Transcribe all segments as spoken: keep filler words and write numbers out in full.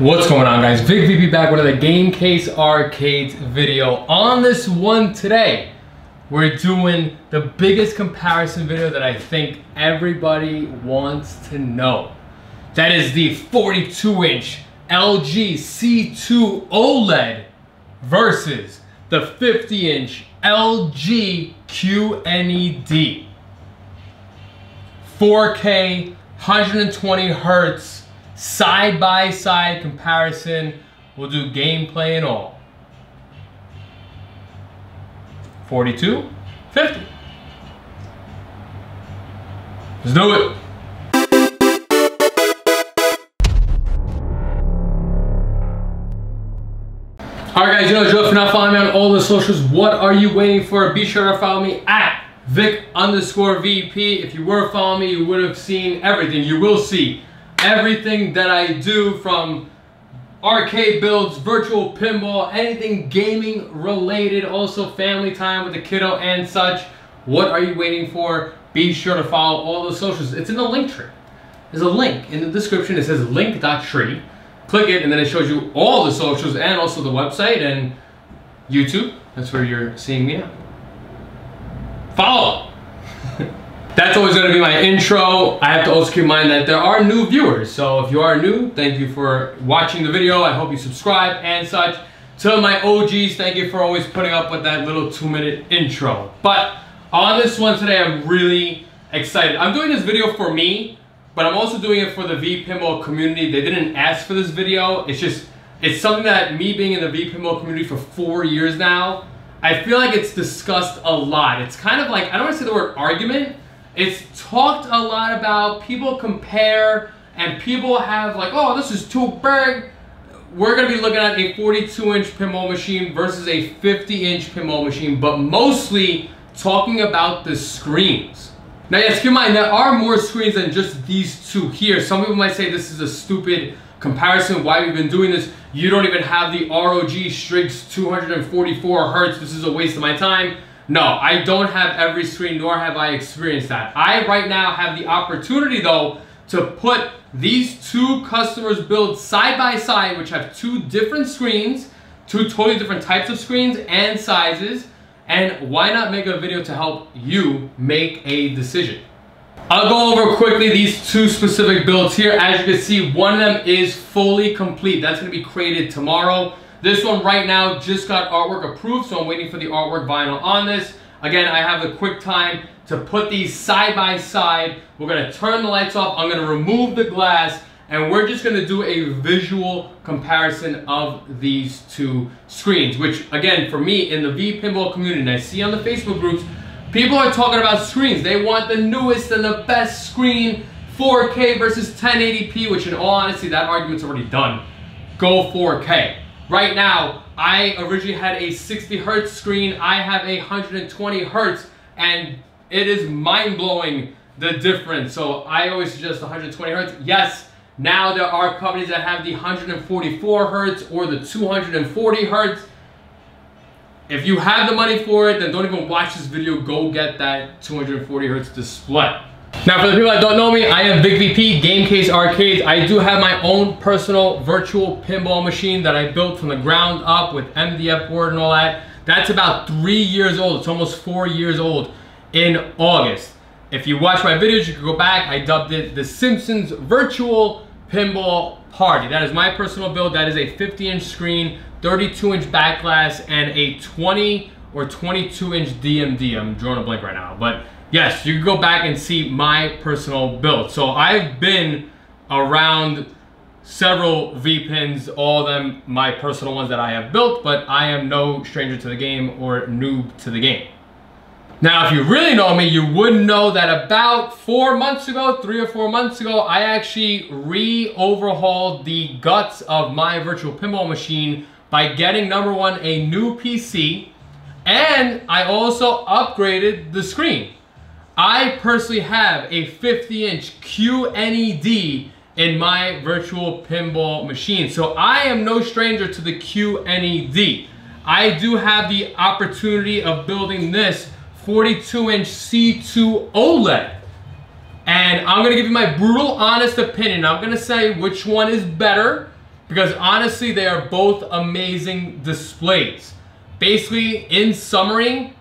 What's going on, guys? Vic V P back with another Game Case Arcades video. On this one today, we're doing the biggest comparison video that I think everybody wants to know. That is the forty-two inch L G C two OLED versus the fifty inch L G Q N E D. four K, one hundred twenty hertz, side-by-side comparison. We'll do gameplay and all. forty-two, fifty. Let's do it. Alright guys, you know the drill. If you're not following me on all the socials, what are you waiting for? Be sure to follow me at Vic underscore V P. If you were following me, you would have seen everything. You will see everything that I do, from arcade builds, virtual pinball, anything gaming related, also family time with the kiddo and such. What are you waiting for? Be sure to follow all the socials. It's in the link tree. There's a link in the description. It says link.tree. Click it and then it shows you all the socials and also the website and YouTube. That's where you're seeing me now. Follow. That's always going to be my intro. I have to also keep in mind that there are new viewers, so if you are new, thank you for watching the video. I hope you subscribe and such. To my O Gs, thank you for always putting up with that little two minute intro. But on this one today, I'm really excited. I'm doing this video for me, but I'm also doing it for the V Pinball community. They didn't ask for this video. It's just, it's something that me being in the V Pinball community for four years now, I feel like it's discussed a lot. It's kind of like, I don't want to say the word argument, it's talked a lot about. People compare and people have like, oh, this is too big. We're going to be looking at a forty-two inch pinball machine versus a fifty inch pinball machine, but mostly talking about the screens. Now, yes, keep in mind, there are more screens than just these two here. Some people might say this is a stupid comparison, why we've been doing this. You don't even have the R O G Strix two hundred forty-four hertz. This is a waste of my time. No, I don't have every screen, nor have I experienced that. I right now have the opportunity, though, to put these two customers' builds side by side, which have two different screens, two totally different types of screens and sizes, and why not make a video to help you make a decision? I'll go over quickly these two specific builds here. As you can see, one of them is fully complete. That's gonna be created tomorrow. This one right now just got artwork approved, so I'm waiting for the artwork vinyl on this. Again, I have the quick time to put these side by side. We're gonna turn the lights off, I'm gonna remove the glass, and we're just gonna do a visual comparison of these two screens, which again, for me, in the V Pinball community, and I see on the Facebook groups, people are talking about screens. They want the newest and the best screen, four K versus ten eighty p, which in all honesty, that argument's already done. Go four K. Right now, I originally had a sixty hertz screen. I have a one hundred twenty hertz, and it is mind-blowing the difference. So I always suggest one hundred twenty hertz. Yes, now there are companies that have the one hundred forty-four hertz or the two hundred forty hertz. If you have the money for it, then don't even watch this video. Go get that two hundred forty hertz display. Now, for the people that don't know me, I am Vic V P, Game Case Arcades. I do have my own personal virtual pinball machine that I built from the ground up with M D F board and all that. That's about three years old. It's almost four years old in August. If you watch my videos, you can go back. I dubbed it the Simpsons Virtual Pinball Party. That is my personal build. That is a fifty inch screen, thirty-two inch back glass, and a twenty or twenty-two inch D M D. I'm drawing a blank right now, but yes, you can go back and see my personal build. So I've been around several V Pins, all of them my personal ones that I have built, but I am no stranger to the game or noob to the game. Now, if you really know me, you would know that about four months ago, three or four months ago, I actually re-overhauled the guts of my virtual pinball machine by getting, number one, a new P C, and I also upgraded the screen. I personally have a fifty inch Q N E D in my virtual pinball machine, so I am no stranger to the Q N E D. I do have the opportunity of building this forty-two inch C two OLED, and I'm gonna give you my brutal honest opinion. I'm gonna say which one is better, because honestly, they are both amazing displays. Basically, in summary,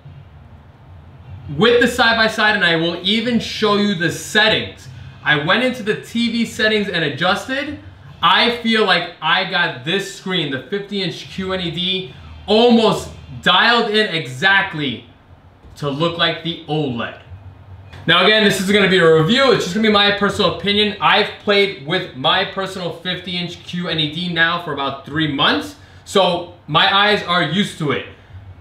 with the side-by-side, and I will even show you the settings. I went into the T V settings and adjusted. I feel like I got this screen, the fifty inch Q N E D, almost dialed in exactly to look like the OLED. Now again, this is gonna be a review. It's just gonna be my personal opinion. I've played with my personal fifty inch Q N E D now for about three months. So my eyes are used to it.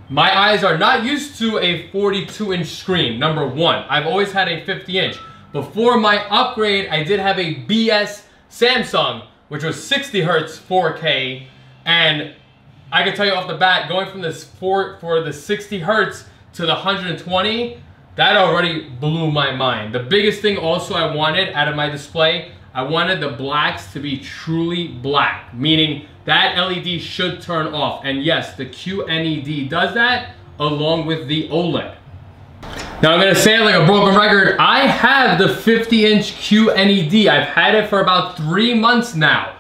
My eyes are not used to a forty-two inch screen, number one. I've always had a fifty inch. Before my upgrade, I did have a B S Samsung, which was sixty hertz four K, and I can tell you off the bat, going from this four for the sixty hertz to the one hundred twenty, that already blew my mind. The biggest thing also I wanted out of my display, I wanted the blacks to be truly black, meaning that L E D should turn off. And yes, the Q N E D does that along with the OLED. Now I'm gonna say it like a broken record, I have the fifty inch Q N E D. I've had it for about three months now.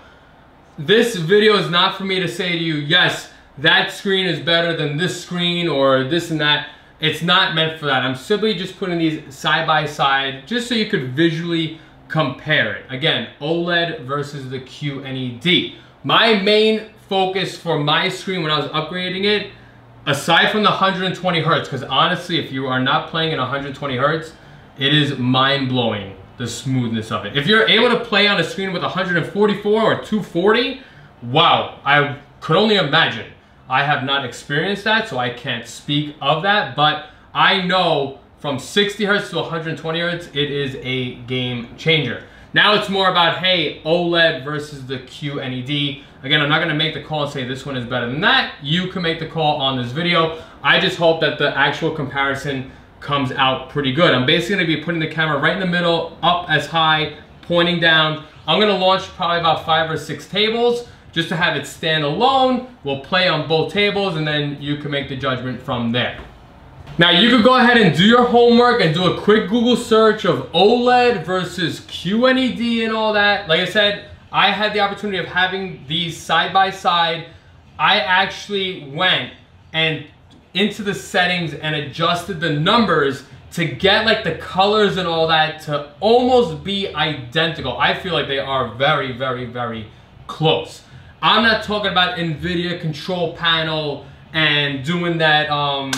This video is not for me to say to you, yes, that screen is better than this screen or this and that. It's not meant for that. I'm simply just putting these side by side just so you could visually compare it. Again, OLED versus the Q N E D. My main focus for my screen when I was upgrading it, aside from the one hundred twenty hertz, because honestly, if you are not playing in one hundred twenty hertz, it is mind-blowing, the smoothness of it. If you're able to play on a screen with one forty-four or two forty, wow, I could only imagine. I have not experienced that, so I can't speak of that, but I know from sixty hertz to one hundred twenty hertz, it is a game changer. Now it's more about, hey, OLED versus the Q N E D. Again, I'm not gonna make the call and say this one is better than that. You can make the call on this video. I just hope that the actual comparison comes out pretty good. I'm basically gonna be putting the camera right in the middle, up as high, pointing down. I'm gonna launch probably about five or six tables just to have it stand alone. We'll play on both tables and then you can make the judgment from there. Now you could go ahead and do your homework and do a quick Google search of OLED versus Q N E D and all that. Like I said, I had the opportunity of having these side by side. I actually went and into the settings and adjusted the numbers to get like the colors and all that to almost be identical. I feel like they are very, very, very close. I'm not talking about NVIDIA control panel and doing that, um,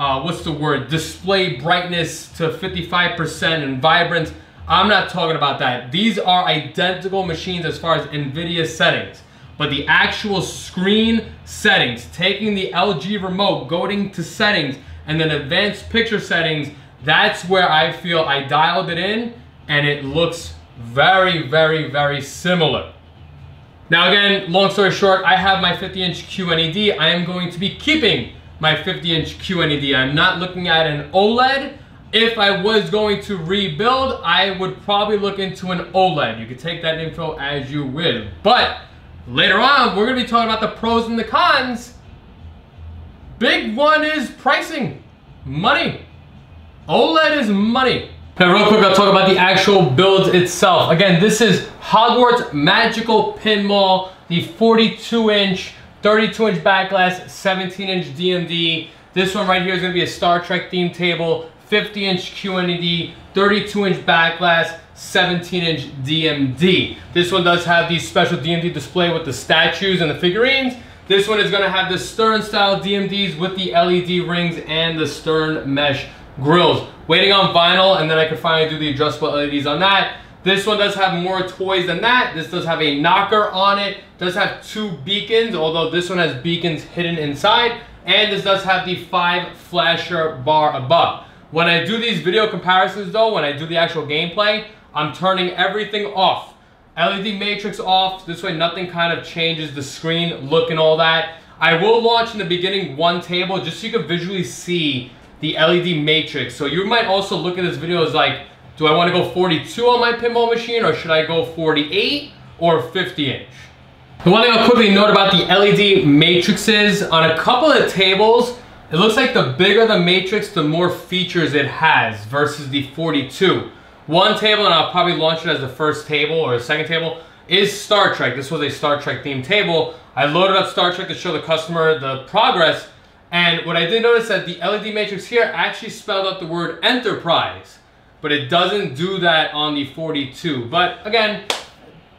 Uh, what's the word, display brightness to fifty-five percent and vibrance. I'm not talking about that. These are identical machines as far as NVIDIA settings, but the actual screen settings, taking the L G remote, going to settings, and then advanced picture settings, that's where I feel I dialed it in, and it looks very, very, very similar. Now again, long story short, I have my fifty inch Q N E D. I am going to be keeping my fifty inch Q N E D. I'm not looking at an OLED. If I was going to rebuild, I would probably look into an OLED. You can take that info as you will. But later on, we're gonna be talking about the pros and the cons. Big one is pricing, money. OLED is money. Now real quick, I'll talk about the actual build itself. Again, this is Hogwarts Magical Pinball, the forty-two inch, thirty-two inch backglass, seventeen inch D M D. This one right here is gonna be a Star Trek themed table, fifty inch Q N E D, thirty-two inch backglass, seventeen inch D M D. This one does have the special D M D display with the statues and the figurines. This one is gonna have the Stern style D M Ds with the L E D rings and the Stern mesh grills. Waiting on vinyl, and then I can finally do the adjustable L E Ds on that. This one does have more toys than that. This does have a knocker on it. Does have two beacons, although this one has beacons hidden inside. And this does have the five flasher bar above. When I do these video comparisons though, when I do the actual gameplay, I'm turning everything off. L E D matrix off, this way nothing kind of changes the screen look and all that. I will launch in the beginning one table just so you can visually see the L E D matrix. So you might also look at this video as like, do I want to go forty-two on my pinball machine, or should I go forty-eight or fifty inch? The one thing I'll quickly note about the L E D matrices, on a couple of tables, it looks like the bigger the matrix, the more features it has versus the forty-two. One table, and I'll probably launch it as the first table or the second table, is Star Trek. This was a Star Trek themed table. I loaded up Star Trek to show the customer the progress, and what I did notice that the L E D matrix here actually spelled out the word Enterprise, but it doesn't do that on the forty-two. But again,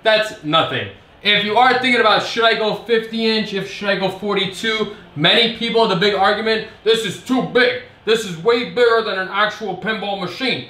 that's nothing. If you are thinking about should I go fifty inch, if should I go forty-two, many people, the big argument, this is too big. This is way bigger than an actual pinball machine.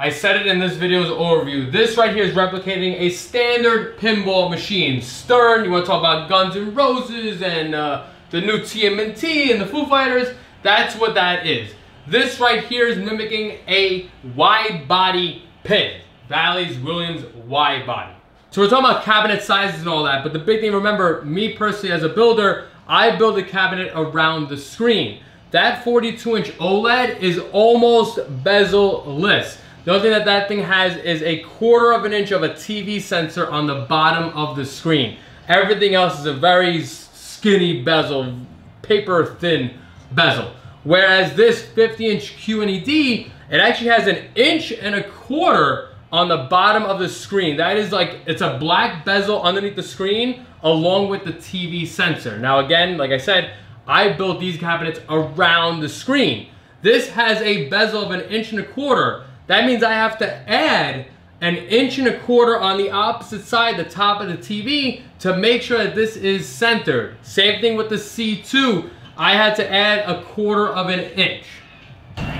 I said it in this video's overview. This right here is replicating a standard pinball machine. Stern, you want to talk about Guns N' Roses and uh, the new T M N T and the Foo Fighters, that's what that is. This right here is mimicking a wide body pin. Valley's Williams wide body. So we're talking about cabinet sizes and all that, but the big thing, remember, me personally as a builder, I build a cabinet around the screen. That forty-two inch OLED is almost bezel-less. The only thing that that thing has is a quarter of an inch of a T V sensor on the bottom of the screen. Everything else is a very skinny bezel, paper-thin bezel. Whereas this fifty inch Q N E D, it actually has an inch and a quarter on the bottom of the screen. That is like, it's a black bezel underneath the screen along with the T V sensor. Now again, like I said, I built these cabinets around the screen. This has a bezel of an inch and a quarter. That means I have to add an inch and a quarter on the opposite side, the top of the T V, to make sure that this is centered. Same thing with the C two. I had to add a quarter of an inch.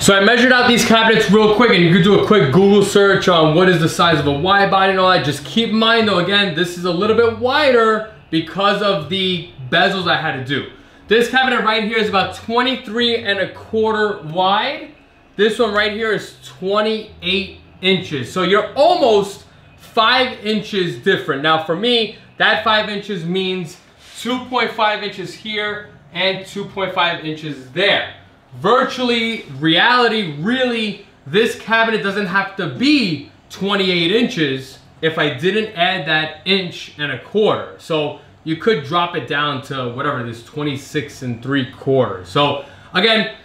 So I measured out these cabinets real quick, and you can do a quick Google search on what is the size of a wide body and all that. Just keep in mind though, again, this is a little bit wider because of the bezels I had to do. This cabinet right here is about twenty-three and a quarter wide. This one right here is twenty-eight inches. So you're almost five inches different. Now for me, that five inches means two point five inches here and two point five inches there. Virtually, reality, really, this cabinet doesn't have to be twenty-eight inches if I didn't add that inch and a quarter. So you could drop it down to whatever it is, twenty-six and three quarters. So again,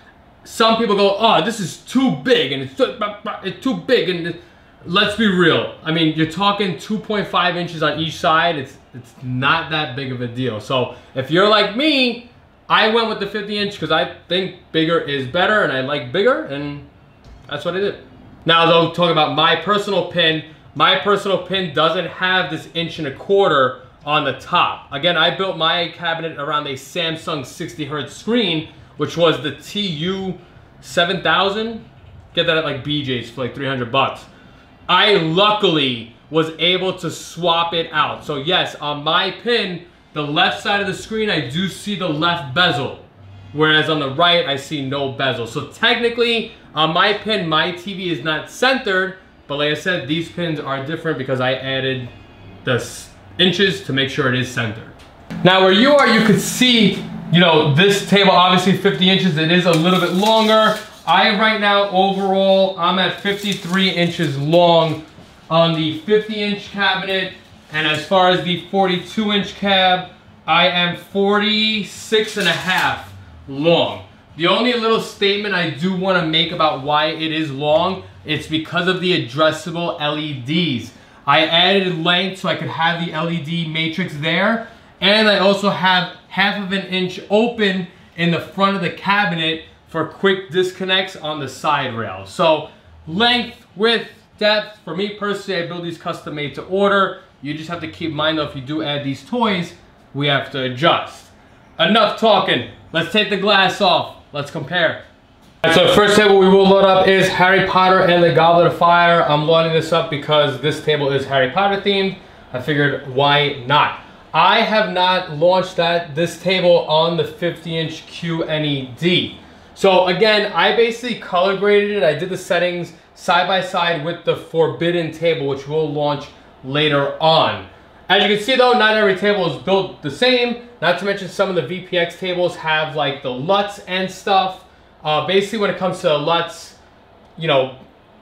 some people go, oh, this is too big and it's too, it's too big. And let's be real. I mean, you're talking two point five inches on each side. It's, it's not that big of a deal. So if you're like me, I went with the fifty inch because I think bigger is better and I like bigger, and that's what I did. Now though, talking about my personal pin, my personal pin doesn't have this inch and a quarter on the top. Again, I built my cabinet around a Samsung sixty hertz screen, which was the T U seven thousand. Get that at like B J's for like three hundred bucks. I luckily was able to swap it out. So yes, on my pin, the left side of the screen, I do see the left bezel, whereas on the right, I see no bezel. So technically, on my pin, my T V is not centered, but like I said, these pins are different because I added the inches to make sure it is centered. Now where you are, you can see, you know, this table, obviously fifty inches, it is a little bit longer. I right now, overall, I'm at fifty-three inches long on the fifty inch cabinet. And as far as the forty-two inch cab, I am forty-six and a half long. The only little statement I do want to make about why it is long, it's because of the adjustable L E Ds. I added length so I could have the L E D matrix there. And I also have half of an inch open in the front of the cabinet for quick disconnects on the side rail. So length, width, depth, for me personally, I build these custom made to order. You just have to keep in mind though, if you do add these toys, we have to adjust. Enough talking. Let's take the glass off. Let's compare. Right, so the first table we will load up is Harry Potter and the Goblet of Fire. I'm loading this up because this table is Harry Potter themed. I figured, why not? I have not launched that this table on the fifty inch Q N E D. So again, I basically color graded it. I did the settings side by side with the Forbidden Table, which will launch later on. As you can see though, not every table is built the same, not to mention some of the V P X tables have like the L U Ts and stuff. Uh, basically when it comes to L U Ts, you know,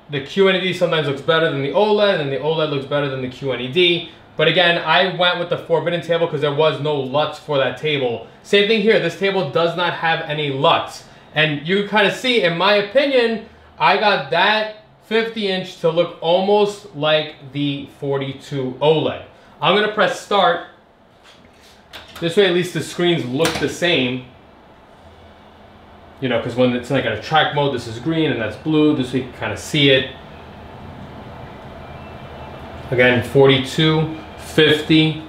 the Q N E D sometimes looks better than the OLED and the OLED looks better than the Q N E D. But again, I went with the Forbidden Table because there was no L U Ts for that table. Same thing here, this table does not have any L U Ts. And you kind of see, in my opinion, I got that fifty inch to look almost like the forty-two OLED. I'm gonna press start. This way at least the screens look the same. You know, because when it's like a track mode, this is green and that's blue. This way you can kind of see it. Again, forty-two, fifty.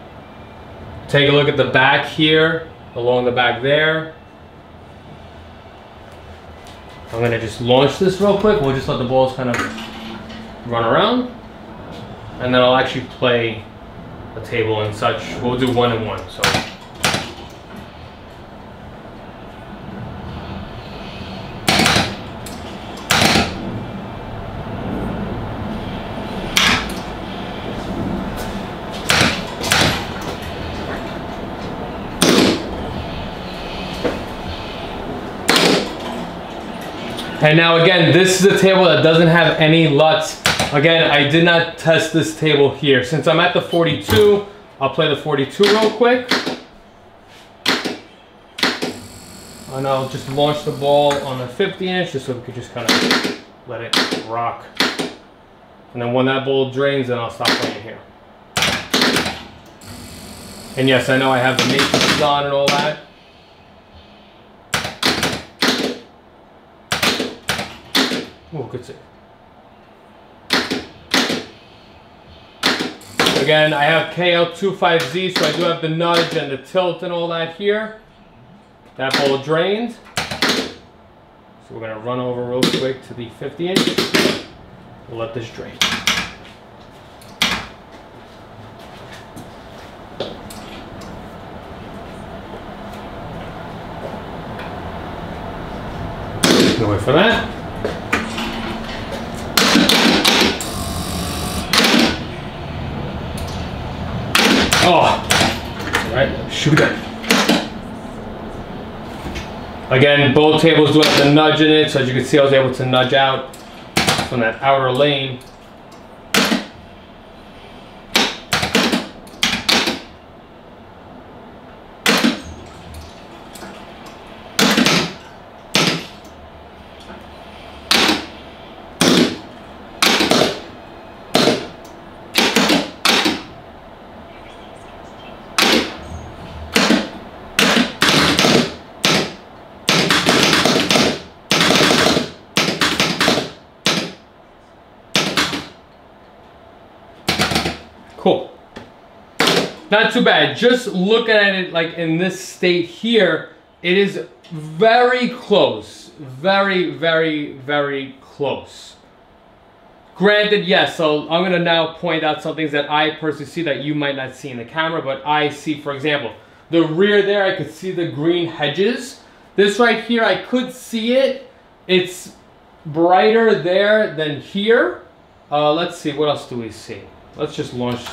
Take a look at the back here, along the back there. I'm gonna just launch this real quick. We'll just let the balls kind of run around. And then I'll actually play a table and such. We'll do one and one, so. And now again, this is a table that doesn't have any L U Ts. Again, I did not test this table here. Since I'm at the forty-two, I'll play the forty-two real quick. And I'll just launch the ball on the fifty inch just so we could just kind of let it rock. And then when that ball drains, then I'll stop playing here. And yes, I know I have the matrices on and all that. Oh, good save. Again, I have K L twenty-five Z, so I do have the nudge and the tilt and all that here. That ball drained. So we're gonna run over real quick to the fifty inch. We'll let this drain. Gonna wait for that. Oh, all right, shoot it. Again, both tables do have the nudge in it, so as you can see, I was able to nudge out from that outer lane. Cool. Not too bad. Just looking at it like in this state here, it is very close. Very, very, very close. Granted, yes, so I'm gonna now point out some things that I personally see that you might not see in the camera, but I see, for example, the rear there, I could see the green hedges. This right here, I could see it. It's brighter there than here. Uh, let's see, what else do we see? Let's just launch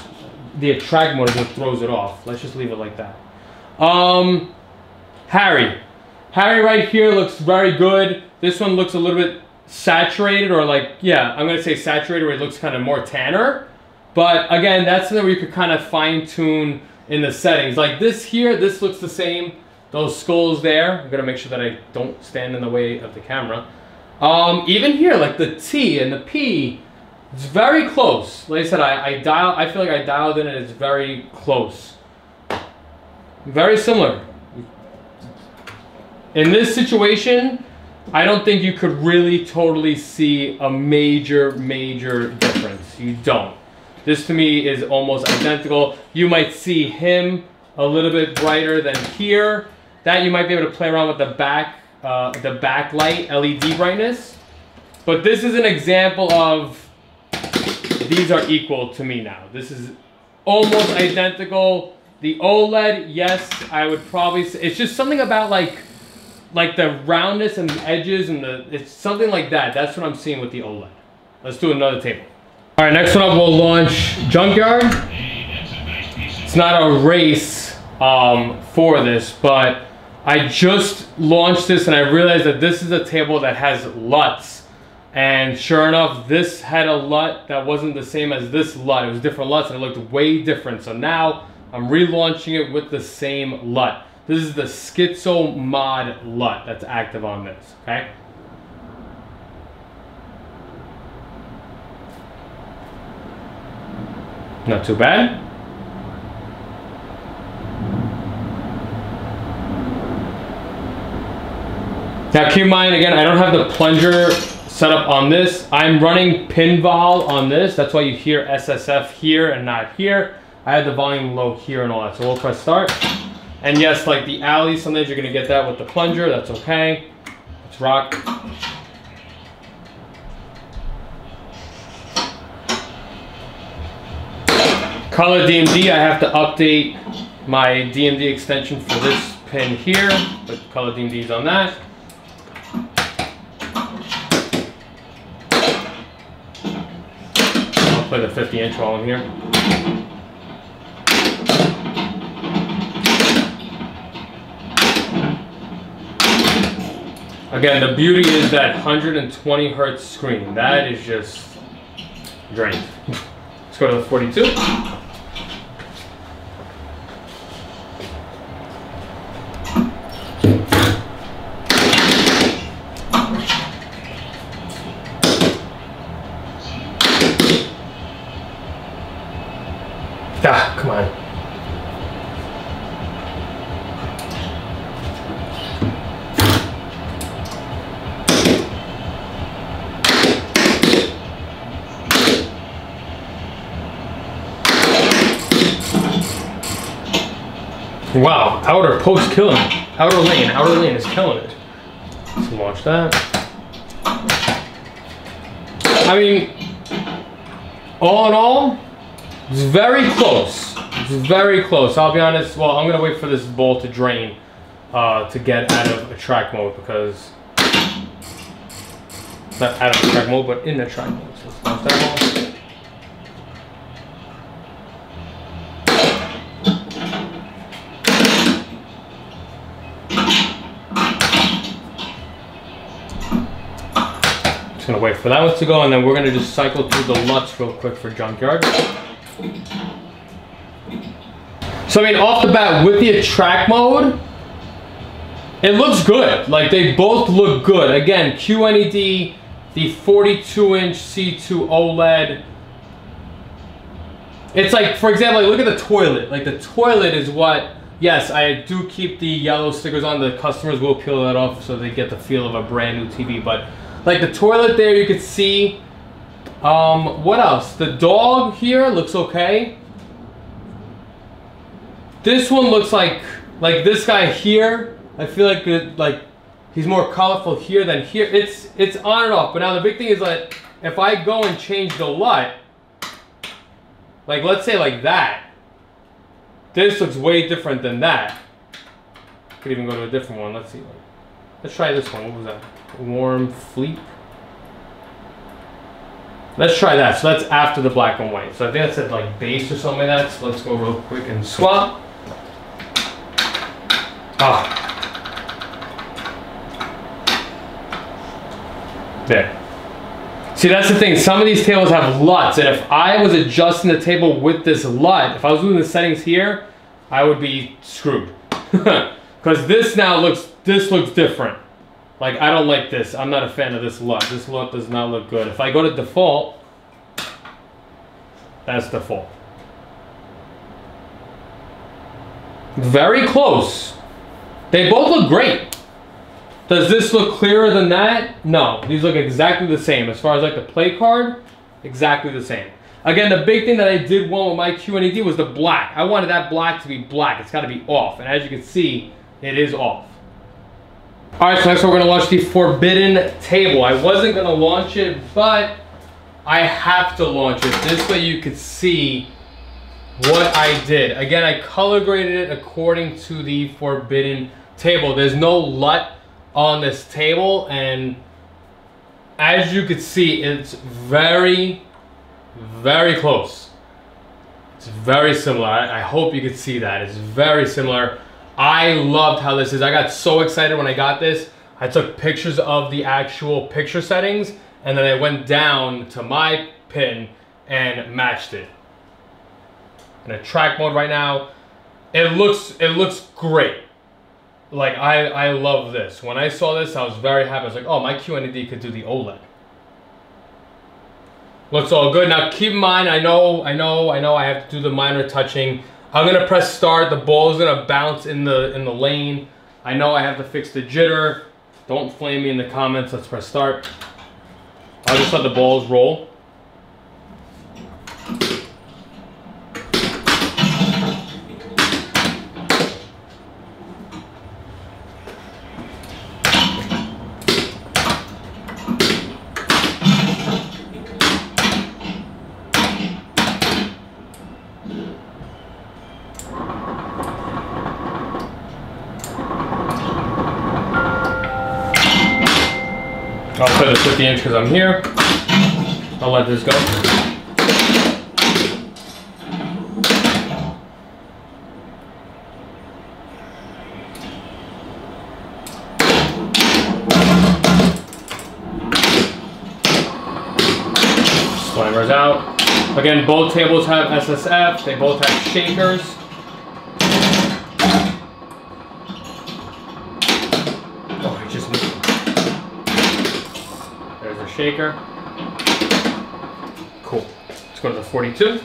the attract mode that throws it off. Let's just leave it like that. Um, Harry. Harry right here looks very good. This one looks a little bit saturated or like, yeah, I'm going to say saturated where it looks kind of more tanner. But again, that's something where you could kind of fine tune in the settings. Like this here, this looks the same. Those skulls there. I'm going to make sure that I don't stand in the way of the camera. Um, even here, like the T and the P. It's very close. Like I said, I, I dial. I feel like I dialed in, and it's very close. Very similar. In this situation, I don't think you could really totally see a major, major difference. You don't. This to me is almost identical. You might see him a little bit brighter than here. That you might be able to play around with the back, uh, the backlight L E D brightness. But this is an example of. These are equal to me now. This is almost identical. The OLED, yes, I would probably say, it's just something about like, like the roundness and the edges and the, it's something like that. That's what I'm seeing with the OLED. Let's do another table. All right, next one up, we'll launch Junkyard. It's not a race um, for this, but I just launched this and I realized that this is a table that has L U Ts. And sure enough, this had a L U T that wasn't the same as this L U T. It was different L U Ts and it looked way different. So now I'm relaunching it with the same L U T. This is the Schizo Mod L U T that's active on this, okay? Not too bad. Now keep in mind, again, I don't have the plunger set up on this. I'm running pinball on this. That's why you hear S S F here and not here. I had the volume low here and all that. So we'll press start. And yes, like the alley, sometimes you're gonna get that with the plunger. That's okay. Let's rock. Color D M D, I have to update my D M D extension for this pin here, but color D M D's on that. I'll play the fifty inch while I'm here. Again, the beauty is that one hundred twenty hertz screen. That is just drained. Let's go to the forty-two. Ah, come on. Wow, outer post killing it. Outer lane, outer lane is killing it. Let's launch that. I mean, all in all, it's very close. It's very close. I'll be honest. Well, I'm gonna wait for this bowl to drain uh, to get out of attract mode, because not out of attract mode, but in attract mode. So let's launch that ball. Just gonna wait for that one to go, and then we're gonna just cycle through the LUTs real quick for Junkyard. So I mean, off the bat, with the attract mode, it looks good. Like, they both look good. Again, Q N E D, the forty-two inch C two OLED. It's like, for example, like, look at the toilet. Like, the toilet is what, yes, I do keep the yellow stickers on. The customers will peel that off so they get the feel of a brand new T V. But like the toilet there, you could see. Um, what else? The dog here looks okay. This one looks like, like this guy here, I feel like it, like he's more colorful here than here. It's, it's on and off. But now the big thing is that if I go and change the LUT, like let's say like that, this looks way different than that. Could even go to a different one. Let's see. Let's try this one. What was that? Warm Fleet. Let's try that. So that's after the black and white. So I think that's at like base or something like that. So let's go real quick and swap. Ah. There. See, that's the thing. Some of these tables have LUTs. And if I was adjusting the table with this LUT, if I was doing the settings here, I would be screwed. Because this now looks, this looks different. Like, I don't like this. I'm not a fan of this LUT. This LUT does not look good. If I go to default, that's default. Very close. They both look great. Does this look clearer than that? No. These look exactly the same. As far as like the play card, exactly the same. Again, the big thing that I did want with my Q N E D was the black. I wanted that black to be black. It's got to be off. And as you can see, it is off. Alright, so next we're going to launch the Forbidden Table. I wasn't going to launch it, but I have to launch it. This way you could see what I did. Again, I color graded it according to the Forbidden Table. There's no LUT on this table, and as you could see, it's very, very close. It's very similar. I, I hope you could see that. It's very similar. I loved how this is. I got so excited when I got this. I took pictures of the actual picture settings, and then I went down to my pin and matched it. In attract mode right now. It looks, it looks great. Like, I, I love this. When I saw this, I was very happy. I was like, oh, my Q N E D could do the OLED. Looks all good. Now keep in mind, I know, I know, I know I have to do the minor touching. I'm gonna press start. The ball is gonna bounce in the in the lane. I know I have to fix the jitter. Don't flame me in the comments. Let's press start. I'll just let the balls roll. I'll play the fifty inch because I'm here. I'll let this go. Slammers out. Again, both tables have S S F. They both have shakers. Shaker. Cool. Let's go to the forty-two.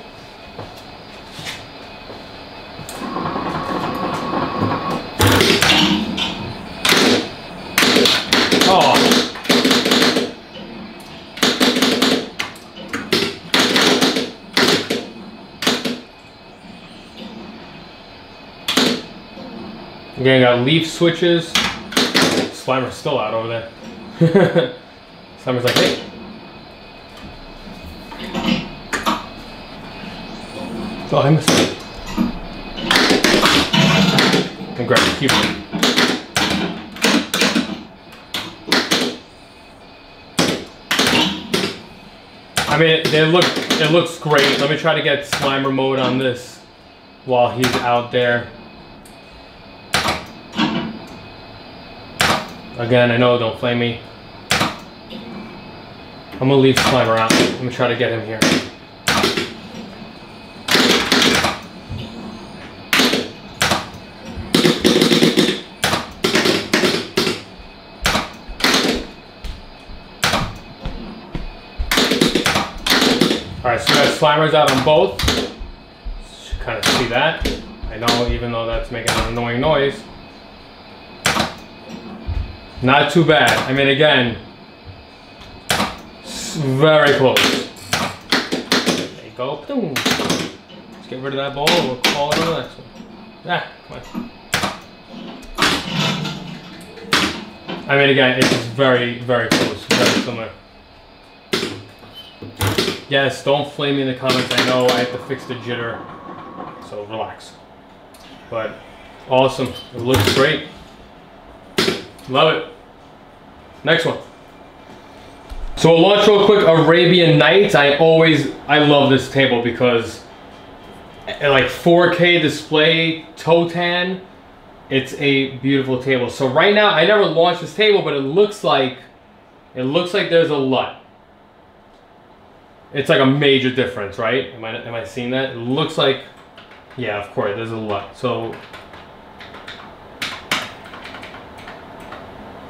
Oh. Again, got leaf switches. Slimer's still out over there. Summer's like, hey. Oh, I missed it. And grab the cube. I mean, it, they look, it looks great. Let me try to get Slimer mode on this while he's out there. Again, I know, don't flame me. I'm gonna leave Slimer out. I'm gonna try to get him here. Alright, so we got Slimer's out on both. You kind of see that. I know, even though that's making an annoying noise. Not too bad. I mean, again, very close. There you go. Let's get rid of that ball and we'll call it on the next one. Ah, come on. I mean, again, it's very, very close. Very similar. Yes, don't flame me in the comments. I know I have to fix the jitter. So relax. But awesome. It looks great. Love it. Next one. So we'll launch real quick, Arabian Nights. I always, I love this table because like four K display, Totan, it's a beautiful table. So right now, I never launched this table, but it looks like, it looks like there's a L U T. It's like a major difference, right? Am I, am I seeing that? It looks like, yeah, of course, there's a L U T. So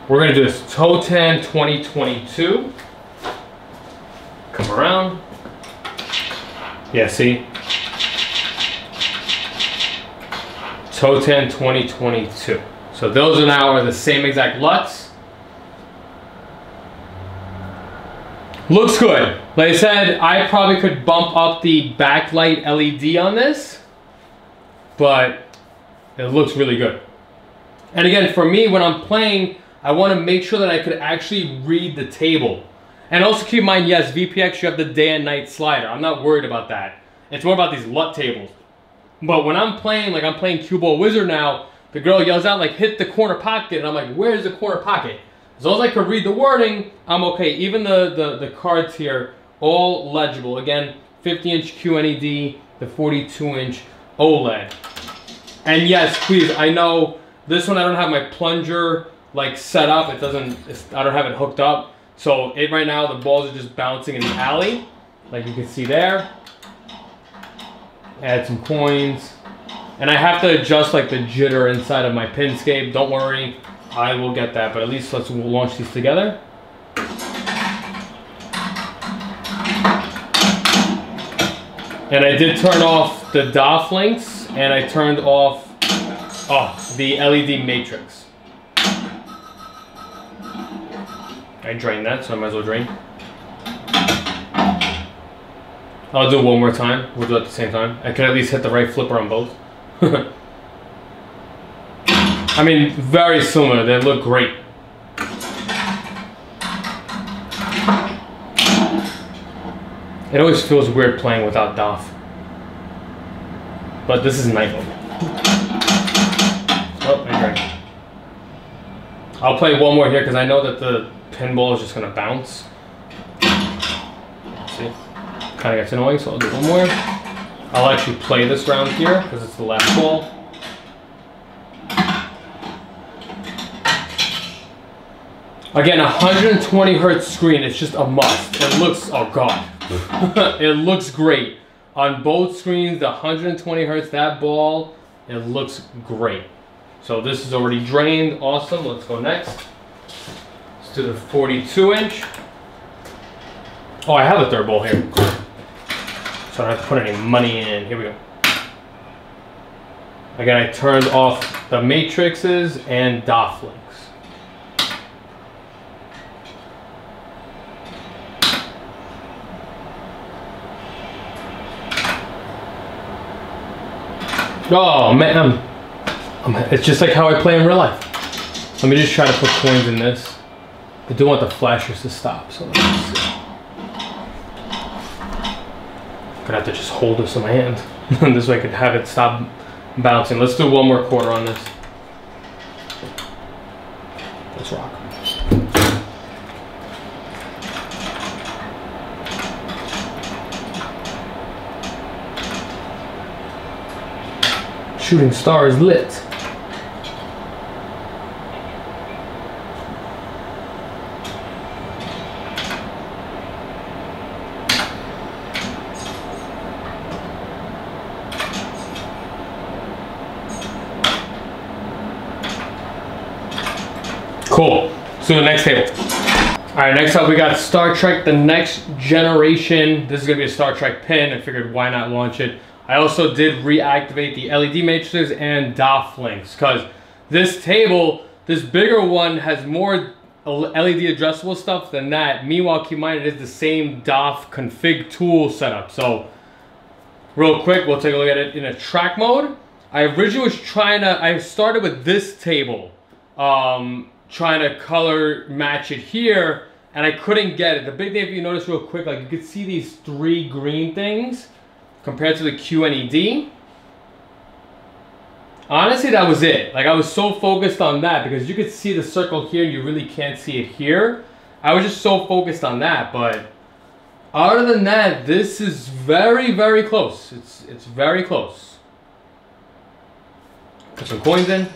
we're gonna do this, Totan twenty twenty-two. Come around. Yeah, see? Totan twenty twenty-two. So those are now are the same exact L U Ts. Looks good. Like I said, I probably could bump up the backlight L E D on this, but it looks really good. And again, for me, when I'm playing, I want to make sure that I could actually read the table. And also keep in mind, yes, V P X, you have the day and night slider. I'm not worried about that. It's more about these L U T tables. But when I'm playing, like I'm playing Cue Ball Wizard now, the girl yells out, like, hit the corner pocket. And I'm like, where's the corner pocket? As long as I can read the wording, I'm okay. Even the, the, the cards here, all legible. Again, fifty inch Q N E D, the forty-two inch OLED. And yes, please, I know this one I don't have my plunger like set up. It doesn't, it's, I don't have it hooked up. So it right now, the balls are just bouncing in the alley, like you can see there. Add some coins. And I have to adjust like the jitter inside of my Pinscape. Don't worry, I will get that, but at least let's we'll launch these together. And I did turn off the D A F links, and I turned off oh, the L E D matrix. I drained that, so I might as well drain. I'll do it one more time. We'll do it at the same time. I could at least hit the right flipper on both. I mean, very similar. They look great. It always feels weird playing without D A F. But this is nightfall. Oh, I drank. I'll play one more here because I know that the pinball is just going to bounce. See? Kind of gets annoying, so I'll do one more. I'll actually play this round here because it's the last ball. Again, one hundred twenty hertz screen is just a must. It looks, oh god. It looks great. On both screens, the one hundred twenty hertz, that ball, it looks great. So this is already drained, awesome. Let's go next. Let's do the forty-two inch. Oh, I have a third ball here. So I don't have to put any money in. Here we go. Again, I turned off the matrices and D A F links. Oh man, I'm, I'm, it's just like how I play in real life. Let me just try to put coins in this. I do want the flashers to stop, so let's see. I'm gonna have to just hold this in my hand. This way I could have it stop bouncing. Let's do one more quarter on this. Let's rock. Shooting star is lit. Cool. So the next table. All right, next up we got Star Trek The Next Generation. This is gonna be a Star Trek pin. I figured why not launch it. I also did reactivate the L E D matrices and D A F links because this table, this bigger one, has more L E D adjustable stuff than that. Meanwhile, keep in mind it is the same D A F config tool setup. So real quick, we'll take a look at it in a track mode. I originally was trying to, I started with this table, um, trying to color match it here, and I couldn't get it. The big thing, if you notice real quick, like you could see these three green things. Compared to the Q N E D, honestly, that was it. Like I was so focused on that because you could see the circle here and you really can't see it here. I was just so focused on that, but other than that, this is very, very close. It's it's very close. Put some coins in,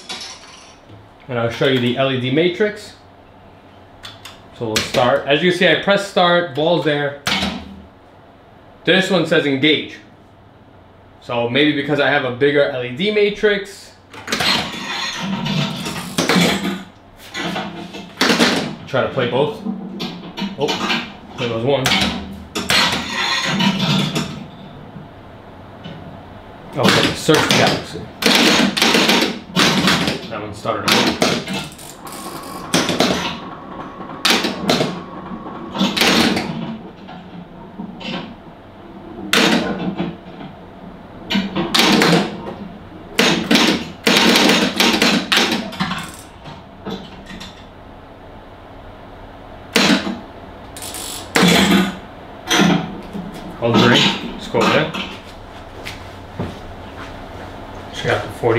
and I'll show you the L E D matrix. So we'll start. As you can see, I press start, ball's there. This one says engage. So maybe because I have a bigger L E D matrix. Try to play both. Oh, there goes one. Okay, search the galaxy. That one started off.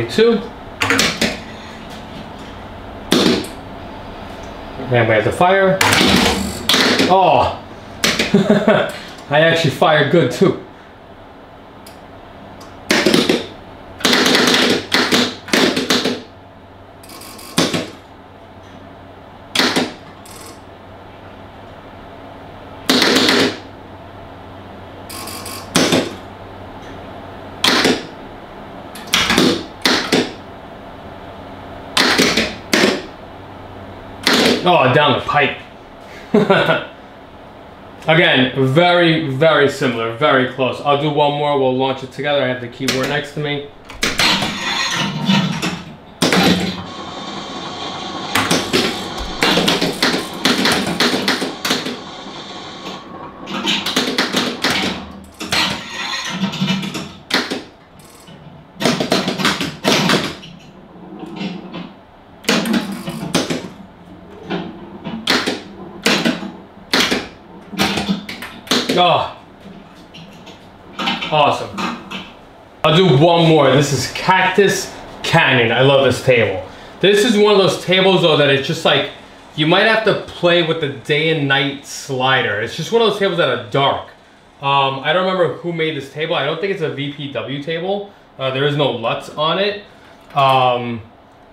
Two. Then we have the fire. Oh, I actually fired good too. Oh, down the pipe. Again, very, very similar, very close. I'll do one more, we'll launch it together. I have the keyboard next to me. Oh. Awesome. I'll do one more. This is Cactus Canyon. I love this table. This is one of those tables though that it's just like, you might have to play with the day and night slider. It's just one of those tables that are dark. Um, I don't remember who made this table. I don't think it's a V P W table. Uh, there is no L U Ts on it. Um,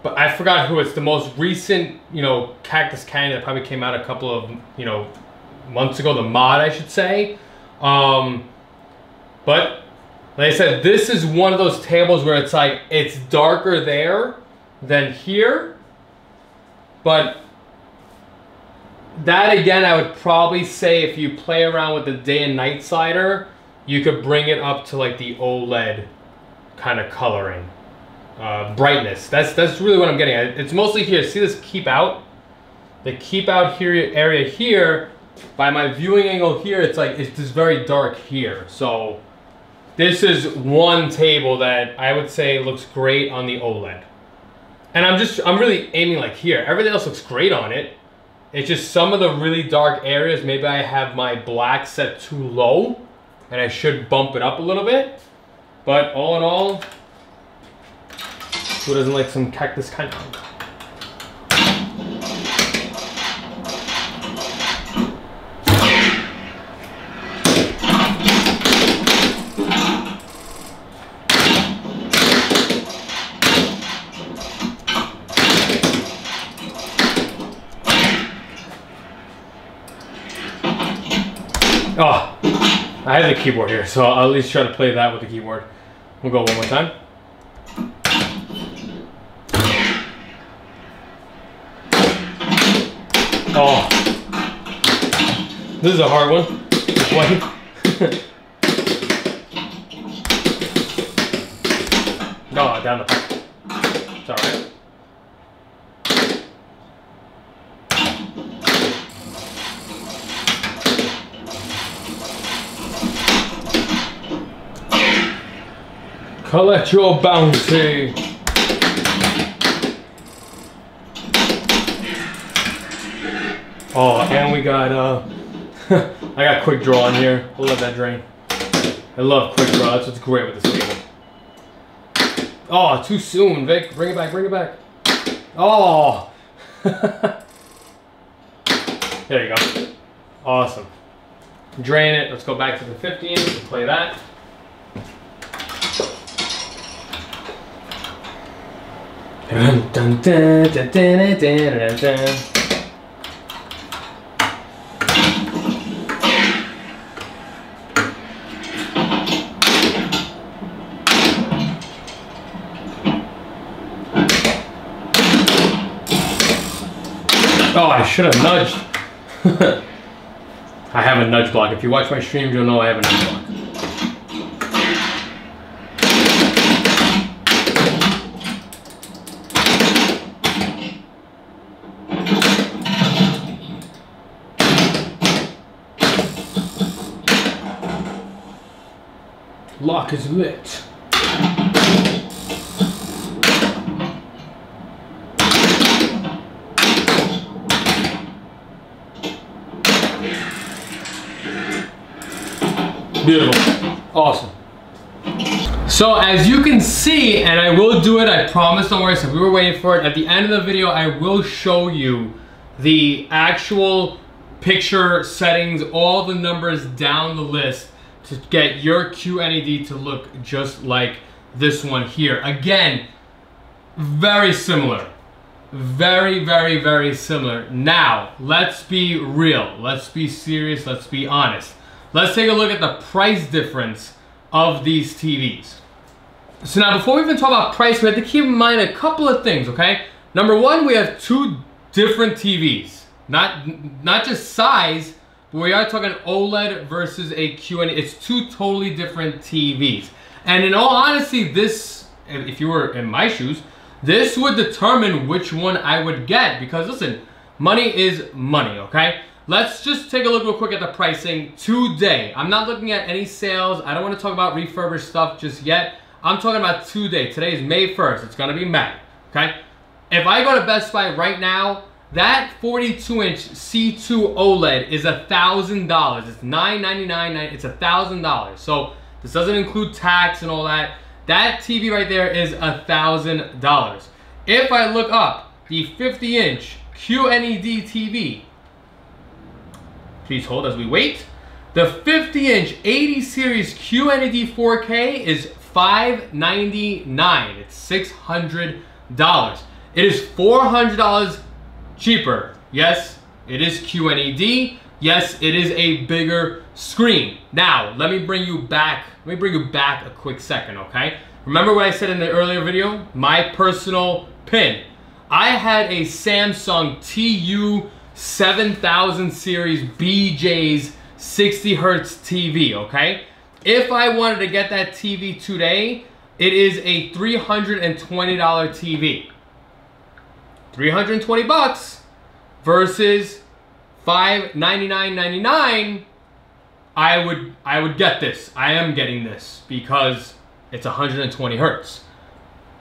but I forgot who. It's the most recent, you know, Cactus Canyon that probably came out a couple of, you know, months ago. The mod, I should say. Um, but, like I said, this is one of those tables where it's like, it's darker there than here. But that, again, I would probably say if you play around with the day and night slider, you could bring it up to like the OLED kind of coloring, uh, brightness. That's that's really what I'm getting at. It's mostly here. See this keep out? The keep out here area here, by my viewing angle here, it's like, it's just very dark here. So this is one table that I would say looks great on the OLED. And I'm just, I'm really aiming like here. Everything else looks great on it. It's just some of the really dark areas, maybe I have my black set too low and I should bump it up a little bit. But all in all, who doesn't like some Cactus Canyon? Oh, I have the keyboard here, so I'll at least try to play that with the keyboard. We'll go one more time. Oh, this is a hard one. No, oh, down the pipe. It's all right. Collect your bounty. Oh, and we got, uh, I got quick draw in here. I love that drain. I love quick draw. That's what's great with this table. Oh, too soon, Vic. Bring it back, bring it back. Oh. There you go. Awesome. Drain it. Let's go back to the fifteen and play that. Dun, dun, dun, dun, dun, dun, dun, dun. Oh, I should have nudged. I have a nudge block. If you watch my streams, you'll know I have a nudge block. Lock is lit. Beautiful. Awesome. So as you can see, and I will do it, I promise, don't worry, so we were waiting for it. At the end of the video, I will show you the actual picture settings, all the numbers down the list, to get your Q N E D to look just like this one here. Again, very similar. Very, very, very similar. Now, let's be real. Let's be serious. Let's be honest. Let's take a look at the price difference of these T Vs. So now, before we even talk about price, we have to keep in mind a couple of things, okay? Number one, we have two different T Vs. Not, not just size, we are talking OLED versus a Q N E D. It's two totally different T Vs. And in all honesty, this, if you were in my shoes, this would determine which one I would get. Because listen, money is money, okay? Let's just take a look real quick at the pricing today. I'm not looking at any sales. I don't want to talk about refurbished stuff just yet. I'm talking about today. Today is May first. It's going to be May, okay? If I go to Best Buy right now, That forty-two inch C two OLED is a thousand dollars. It's nine ninety-nine. It's a thousand dollars. So this doesn't include tax and all that. That T V right there is a thousand dollars. If I look up the fifty inch Q N E D T V, please hold as we wait. The fifty inch eighty series Q N E D four K is five ninety-nine. It's six hundred dollars. It is four hundred dollars cheaper. Yes, it is Q N E D. Yes, it is a bigger screen. Now, let me bring you back. Let me bring you back a quick second, okay? Remember what I said in the earlier video? My personal pin. I had a Samsung T U seven thousand series B J's sixty hertz T V, okay? If I wanted to get that T V today, it is a three hundred twenty dollar T V. three hundred twenty bucks versus five ninety-nine ninety-nine. I would I would get this. I am getting this because it's one hundred twenty hertz.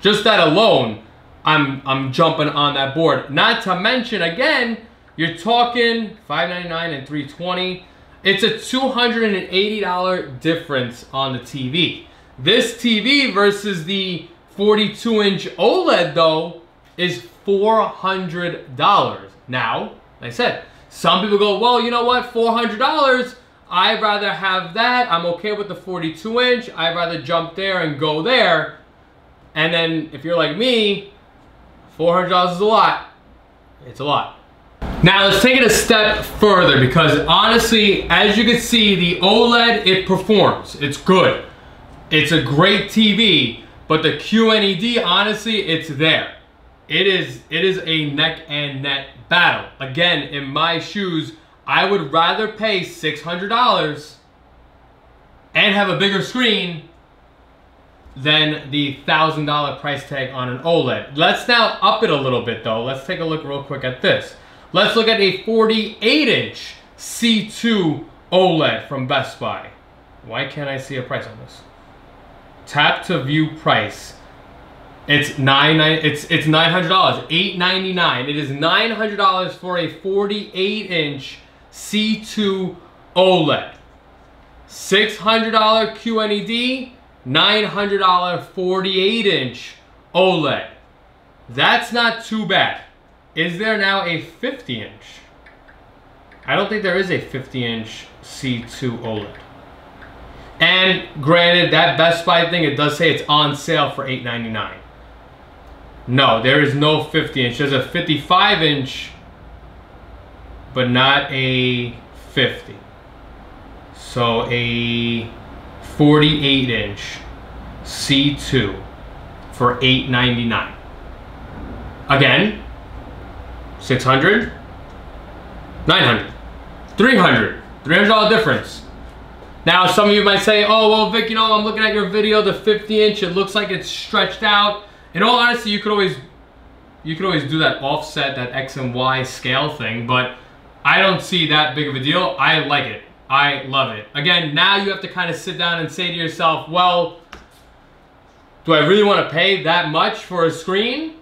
Just that alone, I'm I'm jumping on that board. Not to mention, again, you're talking five ninety-nine and three twenty. It's a two hundred eighty dollar difference on the T V. This T V versus the forty-two inch OLED though is four hundred dollars. Now, like I said, some people go, well, you know what, four hundred dollars, I'd rather have that. I'm okay with the forty-two inch. I'd rather jump there and go there. And then if you're like me, four hundred dollars is a lot. It's a lot. Now let's take it a step further, because honestly, as you can see, the OLED, it performs. It's good. It's a great T V, but the Q N E D, honestly, it's there. It is, it is a neck and neck battle. Again, in my shoes, I would rather pay six hundred dollars and have a bigger screen than the one thousand dollar price tag on an OLED. Let's now up it a little bit though. Let's take a look real quick at this. Let's look at a forty-eight inch C two OLED from Best Buy. Why can't I see a price on this? Tap to view price. It's nine, nine it's it's nine hundred dollars, eight ninety nine. It is nine hundred dollars for a forty-eight inch C two OLED. Six hundred dollar Q N E D, nine hundred dollar forty-eight inch OLED. That's not too bad. Is there now a fifty inch? I don't think there is a fifty inch C two OLED. And granted, that Best Buy thing, it does say it's on sale for eight ninety nine. No, there is no fifty inch. There's a fifty-five inch, but not a fifty. So a forty-eight inch C two for eight ninety-nine. Again, six hundred, nine hundred, three hundred, three hundred dollar difference. Now, some of you might say, oh, well, Vic, you know, I'm looking at your video, the fifty inch, it looks like it's stretched out. In all honesty, you could always you could always do that offset, that X and Y scale thing, but I don't see that big of a deal. I like it. I love it. Again, now you have to kind of sit down and say to yourself, well, do I really want to pay that much for a screen?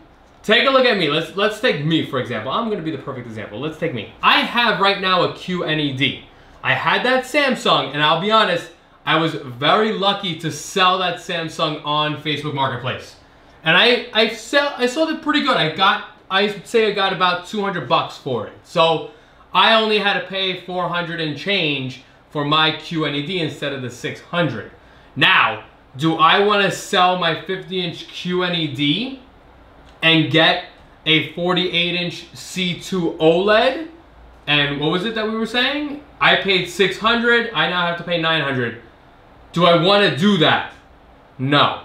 Take a look at me. Let's let's take me, for example. I'm going to be the perfect example. Let's take me. I have right now a Q N E D. I had that Samsung, and I'll be honest, I was very lucky to sell that Samsung on Facebook Marketplace. And I I, sell, I sold it pretty good. I got, I say I got about two hundred bucks for it. So I only had to pay four hundred and change for my Q N E D instead of the six hundred. Now, do I want to sell my fifty inch Q N E D and get a forty-eight inch C two OLED? And what was it that we were saying? I paid six hundred, I now have to pay nine hundred. Do I want to do that? No.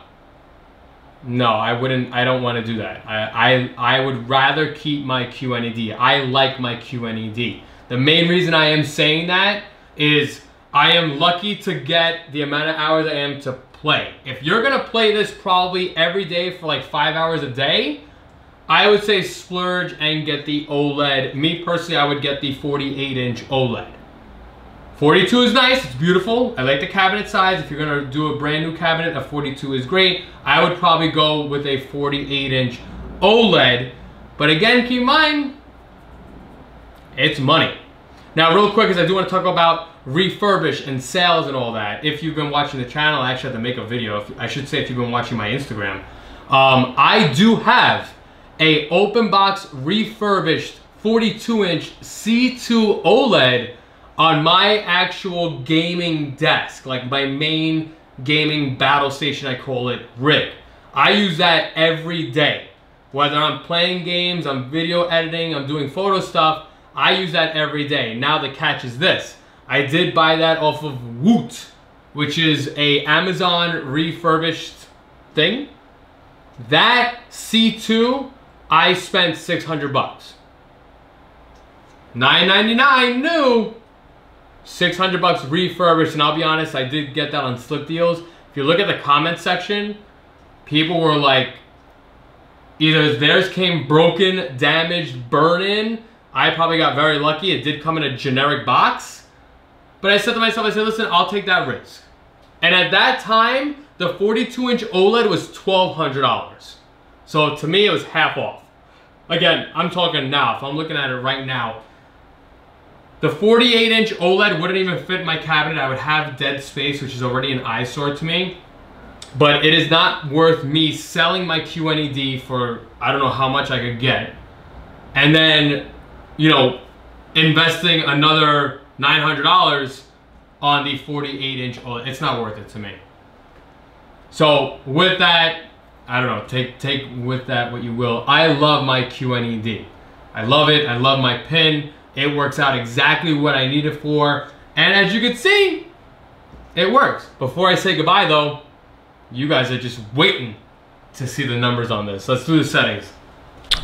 No, I wouldn't. I don't want to do that. I, I I would rather keep my Q N E D. I like my Q N E D. The main reason I am saying that is I am lucky to get the amount of hours I am to play. If you're gonna play this probably every day for like five hours a day, I would say splurge and get the OLED. Me personally, I would get the forty-eight inch OLED. forty-two is nice, it's beautiful. I like the cabinet size. If you're gonna do a brand new cabinet, a forty-two is great. I would probably go with a forty-eight inch OLED. But again, keep in mind, it's money. Now real quick, because I do want to talk about refurbish and sales and all that. If you've been watching the channel, I actually have to make a video. If, I should say if you've been watching my Instagram. Um, I do have a open box refurbished forty-two inch C two OLED on my actual gaming desk, like my main gaming battle station, I call it rig. I use that every day. Whether I'm playing games, I'm video editing, I'm doing photo stuff, I use that every day. Now the catch is this. I did buy that off of Woot, which is a Amazon refurbished thing. That C two, I spent six hundred bucks. nine ninety-nine new, six hundred bucks refurbished, and I'll be honest, I did get that on Slickdeals. If you look at the comment section, people were like, either theirs came broken, damaged, burn-in. I probably got very lucky. It did come in a generic box. But I said to myself, I said, listen, I'll take that risk. And at that time, the forty-two inch OLED was twelve hundred dollars. So to me, it was half off. Again, I'm talking now. If I'm looking at it right now, the forty-eight inch OLED wouldn't even fit my cabinet. I would have dead space, which is already an eyesore to me. But it is not worth me selling my Q N E D for I don't know how much I could get. And then, you know, investing another nine hundred dollars on the forty-eight inch OLED. It's not worth it to me. So with that, I don't know, take take with that what you will. I love my Q N E D. I love it. I love my pin. It works out exactly what I need it for. And as you can see, it works. Before I say goodbye though, you guys are just waiting to see the numbers on this. Let's do the settings.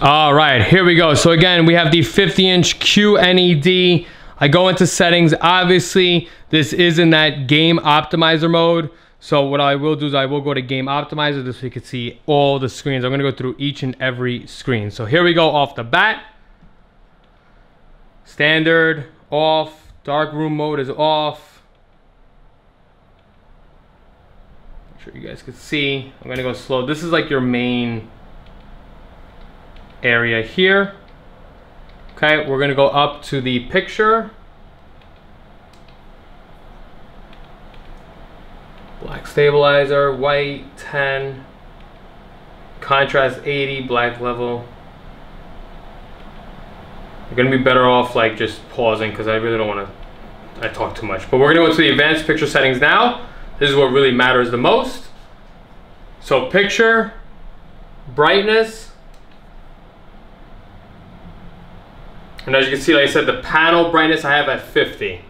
All right, here we go. So again, we have the fifty inch Q N E D. I go into settings. Obviously, this is in that game optimizer mode. So what I will do is I will go to game optimizer just so you can see all the screens. I'm gonna go through each and every screen. So here we go off the bat. Standard, off, dark room mode is off. Make sure you guys can see. I'm gonna go slow. This is like your main area here. Okay, we're gonna go up to the picture. Black stabilizer, white ten, contrast eighty, black level. You're gonna be better off like just pausing because I really don't want to, I talk too much. But we're gonna go to the advanced picture settings now. This is what really matters the most. So picture, brightness. And as you can see, like I said, the panel brightness I have at fifty.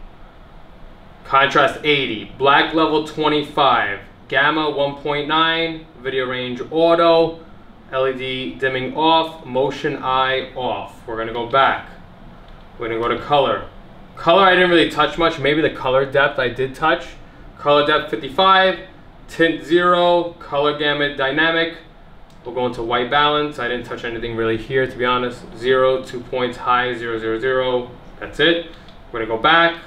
Contrast eighty, black level twenty-five, gamma one point nine, video range auto, L E D dimming off, motion eye off. We're gonna go back. We're gonna go to color. Color I didn't really touch much, maybe the color depth I did touch. Color depth fifty-five, tint zero, color gamut dynamic. We'll go into white balance. I didn't touch anything really here, to be honest. Zero, two points high, zero, zero, zero. That's it. We're gonna go back,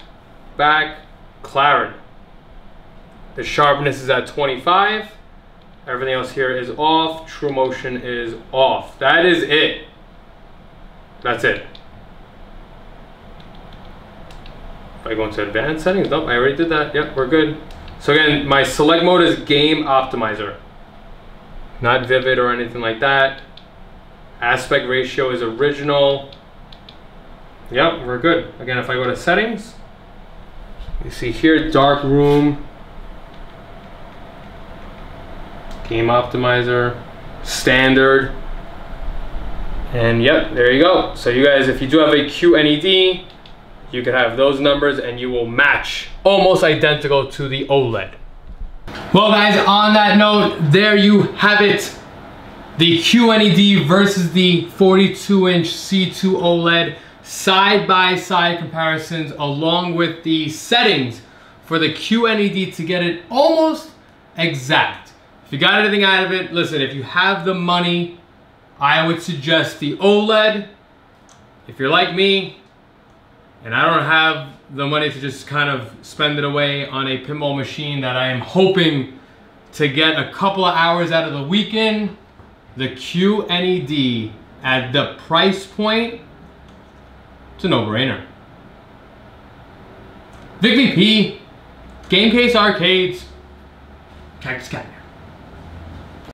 back, clarity. The sharpness is at twenty-five. Everything else here is off. True motion is off. That is it. That's it. If I go into advanced settings, nope, I already did that. Yep, we're good. So again, my select mode is game optimizer. Not vivid or anything like that. Aspect ratio is original. Yep, we're good. Again, if I go to settings, you see here, dark room, game optimizer, standard, and yep, there you go. So you guys, if you do have a Q N E D, you can have those numbers and you will match almost identical to the OLED. Well guys, on that note, there you have it. The Q N E D versus the forty-two inch C two OLED. Side-by-side comparisons along with the settings for the Q N E D to get it almost exact. If you got anything out of it, listen, if you have the money, I would suggest the OLED. If you're like me, and I don't have the money to just kind of spend it away on a pinball machine that I am hoping to get a couple of hours out of the weekend, the Q N E D at the price point It's a no-brainer. Vic V P, Game Case Arcades, Cactus Canyon.